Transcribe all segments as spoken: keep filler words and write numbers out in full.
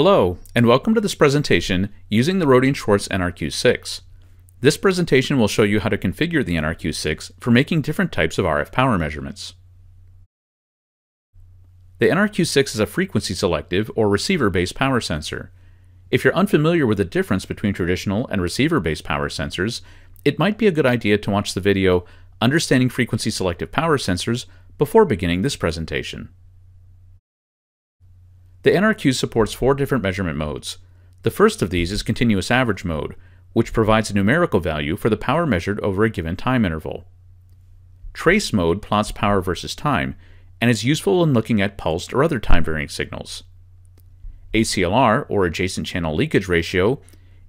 Hello, and welcome to this presentation using the Rodin-Schwartz N R Q six. This presentation will show you how to configure the N R Q six for making different types of R F power measurements. The N R Q six is a frequency-selective or receiver-based power sensor. If you're unfamiliar with the difference between traditional and receiver-based power sensors, it might be a good idea to watch the video Understanding Frequency-Selective Power Sensors before beginning this presentation. The N R Q supports four different measurement modes. The first of these is continuous average mode, which provides a numerical value for the power measured over a given time interval. Trace mode plots power versus time, and is useful in looking at pulsed or other time-varying signals. A C L R, or adjacent channel leakage ratio,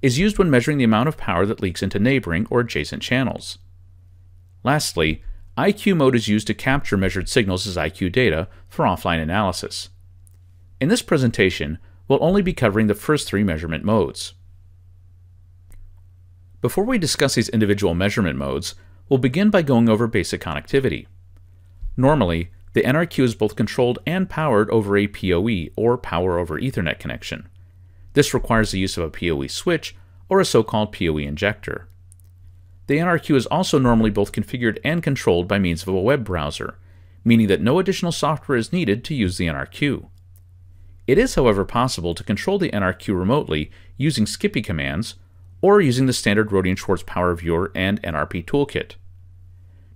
is used when measuring the amount of power that leaks into neighboring or adjacent channels. Lastly, I Q mode is used to capture measured signals as I Q data for offline analysis. In this presentation, we'll only be covering the first three measurement modes. Before we discuss these individual measurement modes, we'll begin by going over basic connectivity. Normally, the N R Q is both controlled and powered over a P O E, or Power over Ethernet connection. This requires the use of a P O E switch, or a so-called P O E injector. The N R Q is also normally both configured and controlled by means of a web browser, meaning that no additional software is needed to use the N R Q. It is, however, possible to control the N R Q remotely using S C P I commands or using the standard Rodin-Schwartz Power Viewer and N R P Toolkit.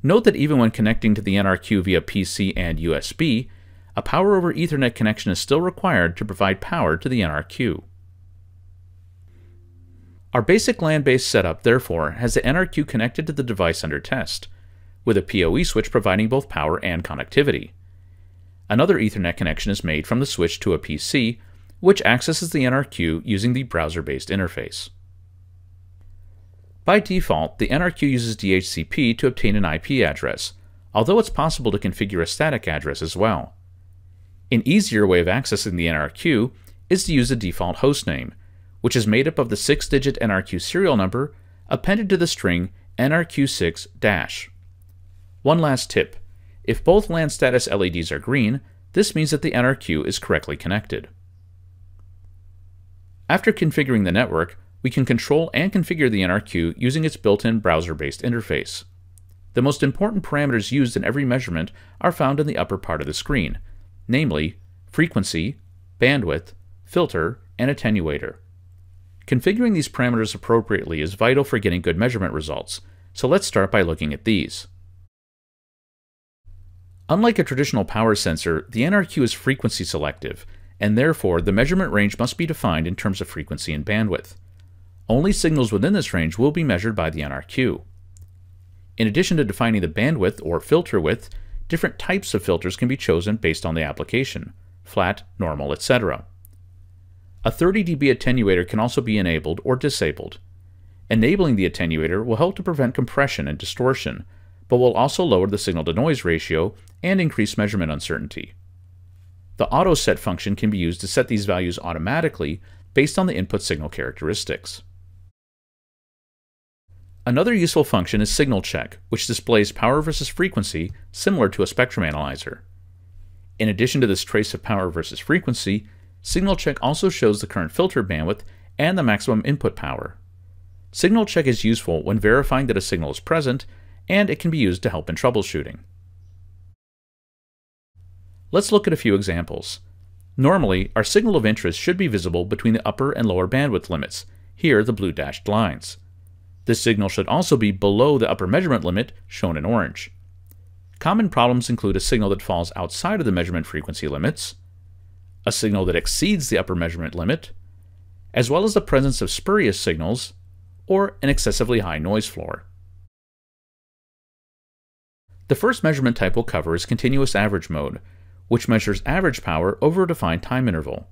Note that even when connecting to the N R Q via P C and U S B, a Power over Ethernet connection is still required to provide power to the N R Q. Our basic LAN-based setup, therefore, has the N R Q connected to the device under test, with a P O E switch providing both power and connectivity. Another Ethernet connection is made from the switch to a P C, which accesses the N R Q using the browser-based interface. By default, the N R Q uses D H C P to obtain an I P address, although it's possible to configure a static address as well. An easier way of accessing the N R Q is to use the default hostname, which is made up of the six-digit N R Q serial number appended to the string N R Q six dash. One last tip. If both LAN status L E Ds are green, this means that the N R Q is correctly connected. After configuring the network, we can control and configure the N R Q using its built-in browser-based interface. The most important parameters used in every measurement are found in the upper part of the screen, namely frequency, bandwidth, filter, and attenuator. Configuring these parameters appropriately is vital for getting good measurement results, so let's start by looking at these. Unlike a traditional power sensor, the N R Q is frequency selective, and therefore the measurement range must be defined in terms of frequency and bandwidth. Only signals within this range will be measured by the N R Q. In addition to defining the bandwidth or filter width, different types of filters can be chosen based on the application: flat, normal, et cetera. A thirty D B attenuator can also be enabled or disabled. Enabling the attenuator will help to prevent compression and distortion, but will also lower the signal-to-noise ratio and increase measurement uncertainty. The AutoSet function can be used to set these values automatically based on the input signal characteristics. Another useful function is SignalCheck, which displays power versus frequency similar to a spectrum analyzer. In addition to this trace of power versus frequency, SignalCheck also shows the current filter bandwidth and the maximum input power. SignalCheck is useful when verifying that a signal is present, and it can be used to help in troubleshooting. Let's look at a few examples. Normally, our signal of interest should be visible between the upper and lower bandwidth limits, here the blue dashed lines. This signal should also be below the upper measurement limit, shown in orange. Common problems include a signal that falls outside of the measurement frequency limits, a signal that exceeds the upper measurement limit, as well as the presence of spurious signals, or an excessively high noise floor. The first measurement type we'll cover is continuous average mode, which measures average power over a defined time interval.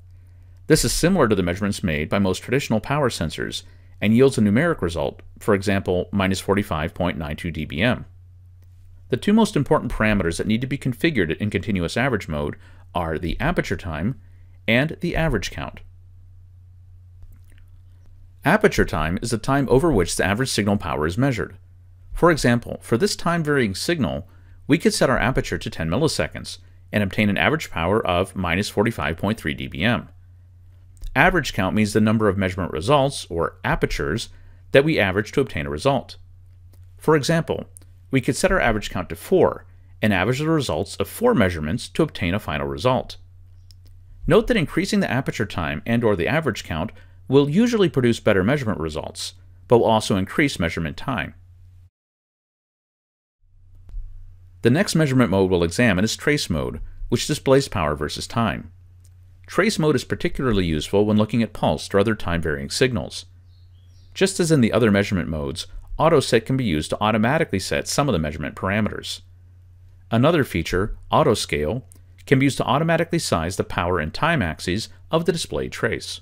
This is similar to the measurements made by most traditional power sensors and yields a numeric result, for example, minus forty-five point nine two D B M. The two most important parameters that need to be configured in continuous average mode are the aperture time and the average count. Aperture time is the time over which the average signal power is measured. For example, for this time-varying signal, we could set our aperture to ten milliseconds and obtain an average power of minus forty-five point three D B M. Average count means the number of measurement results, or apertures, that we average to obtain a result. For example, we could set our average count to four and average the results of four measurements to obtain a final result. Note that increasing the aperture time and/or the average count will usually produce better measurement results, but will also increase measurement time. The next measurement mode we'll examine is trace mode, which displays power versus time. Trace mode is particularly useful when looking at pulsed or other time-varying signals. Just as in the other measurement modes, AutoSet can be used to automatically set some of the measurement parameters. Another feature, Auto-Scale, can be used to automatically size the power and time axes of the displayed trace.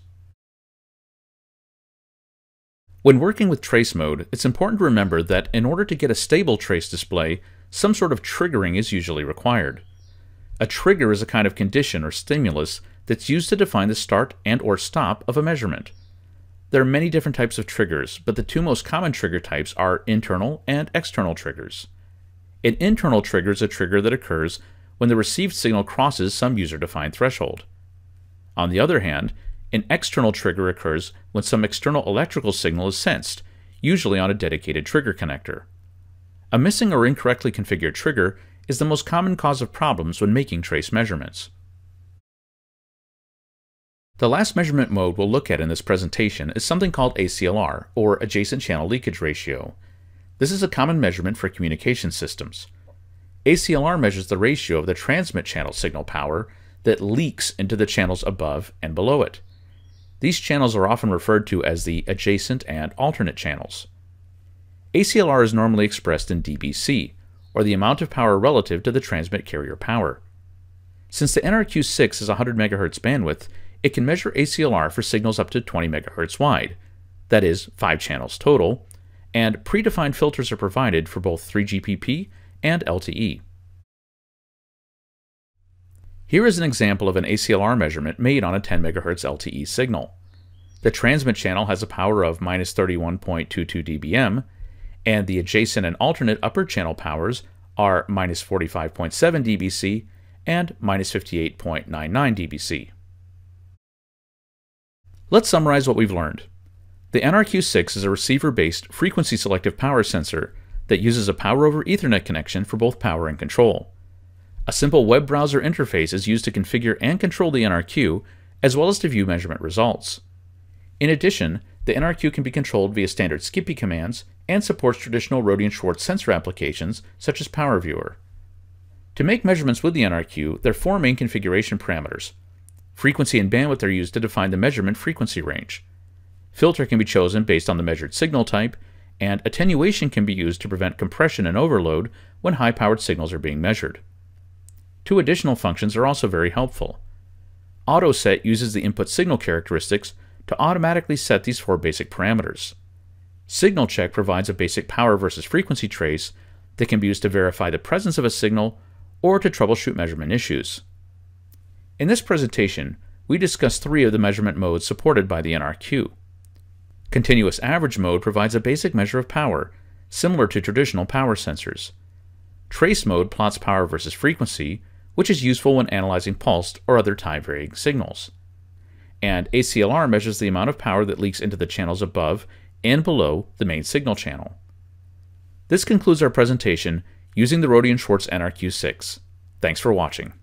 When working with trace mode, it's important to remember that in order to get a stable trace display, some sort of triggering is usually required. A trigger is a kind of condition or stimulus that's used to define the start and or stop of a measurement. There are many different types of triggers, but the two most common trigger types are internal and external triggers. An internal trigger is a trigger that occurs when the received signal crosses some user-defined threshold. On the other hand, an external trigger occurs when some external electrical signal is sensed, usually on a dedicated trigger connector. A missing or incorrectly configured trigger is the most common cause of problems when making trace measurements. The last measurement mode we'll look at in this presentation is something called A C L R, or Adjacent Channel Leakage Ratio. This is a common measurement for communication systems. A C L R measures the ratio of the transmit channel signal power that leaks into the channels above and below it. These channels are often referred to as the adjacent and alternate channels. A C L R is normally expressed in dBc, or the amount of power relative to the transmit carrier power. Since the N R Q six is one hundred megahertz bandwidth, it can measure A C L R for signals up to twenty megahertz wide, that is, five channels total, and predefined filters are provided for both three G P P and L T E. Here is an example of an A C L R measurement made on a ten megahertz L T E signal. The transmit channel has a power of minus thirty-one point two two dBm, and the adjacent and alternate upper channel powers are minus forty-five point seven dBc and minus fifty-eight point nine nine dBc. Let's summarize what we've learned. The N R Q six is a receiver-based frequency-selective power sensor that uses a power over Ethernet connection for both power and control. A simple web browser interface is used to configure and control the N R Q, as well as to view measurement results. In addition, the N R Q can be controlled via standard S C P I commands and supports traditional Rodian-Schwarz sensor applications such as Power Viewer. To make measurements with the N R Q, there are four main configuration parameters. Frequency and bandwidth are used to define the measurement frequency range. Filter can be chosen based on the measured signal type, and attenuation can be used to prevent compression and overload when high-powered signals are being measured. Two additional functions are also very helpful. AutoSet uses the input signal characteristics to automatically set these four basic parameters. SignalCheck provides a basic power versus frequency trace that can be used to verify the presence of a signal or to troubleshoot measurement issues. In this presentation, we discussed three of the measurement modes supported by the N R Q. Continuous average mode provides a basic measure of power, similar to traditional power sensors. Trace mode plots power versus frequency, which is useful when analyzing pulsed or other time-varying signals. And A C L R measures the amount of power that leaks into the channels above and below the main signal channel. This concludes our presentation using the Rodian-Schwarz N R Q six. Thanks for watching.